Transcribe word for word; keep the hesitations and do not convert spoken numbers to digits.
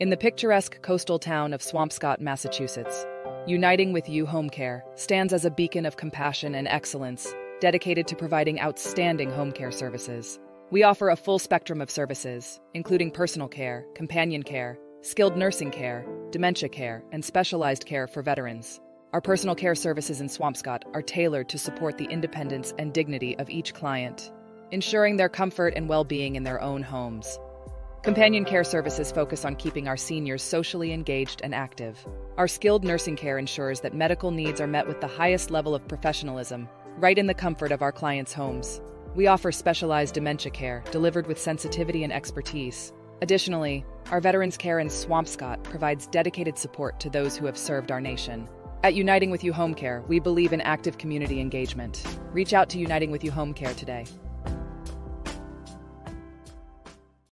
In the picturesque coastal town of Swampscott, Massachusetts, Uniting With You Home Care stands as a beacon of compassion and excellence, dedicated to providing outstanding home care services. We offer a full spectrum of services, including personal care, companion care, skilled nursing care, dementia care, and specialized care for veterans. Our personal care services in Swampscott are tailored to support the independence and dignity of each client, ensuring their comfort and well-being in their own homes. Companion care services focus on keeping our seniors socially engaged and active. Our skilled nursing care ensures that medical needs are met with the highest level of professionalism, right in the comfort of our clients' homes. We offer specialized dementia care, delivered with sensitivity and expertise. Additionally, our veterans care in Swampscott provides dedicated support to those who have served our nation. At Uniting With You Home Care, we believe in active community engagement. Reach out to Uniting With You Home Care today.